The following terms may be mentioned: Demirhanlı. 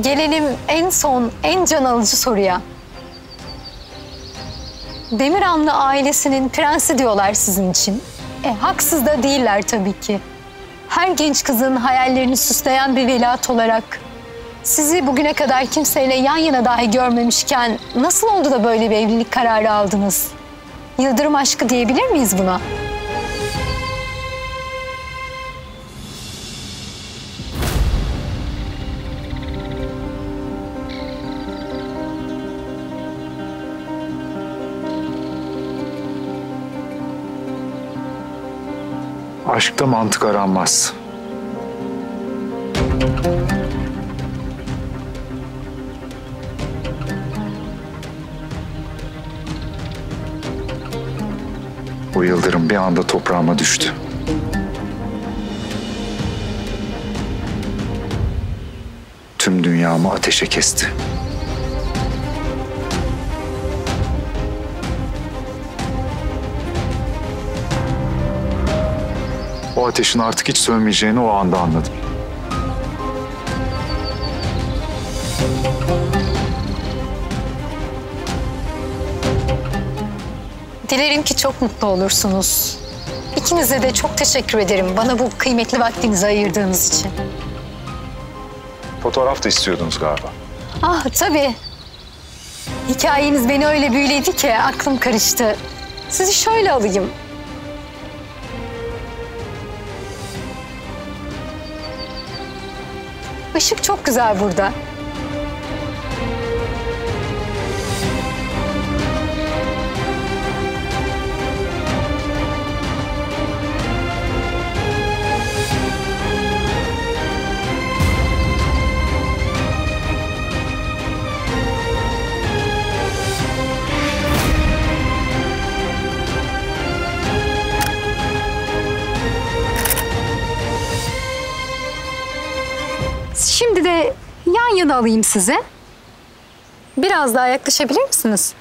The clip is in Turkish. Gelelim en son, en can alıcı soruya. Demirhanlı ailesinin prensi diyorlar sizin için. Haksız da değiller tabii ki. Her genç kızın hayallerini süsleyen bir veliaht olarak sizi bugüne kadar kimseyle yan yana dahi görmemişken nasıl oldu da böyle bir evlilik kararı aldınız? Yıldırım aşkı diyebilir miyiz buna? Aşkta mantık aranmaz. O yıldırım bir anda toprağıma düştü. Tüm dünyamı ateşe kesti. O ateşin artık hiç sönmeyeceğini o anda anladım. Dilerim ki çok mutlu olursunuz. İkinize de çok teşekkür ederim bana bu kıymetli vaktinizi ayırdığınız için. Fotoğraf da istiyordunuz galiba. Ah tabii. Hikayeniz beni öyle büyüledi ki aklım karıştı. Sizi şöyle alayım. Işık çok güzel burada. Şimdi de yan yana alayım size. Biraz daha yaklaşabilir misiniz?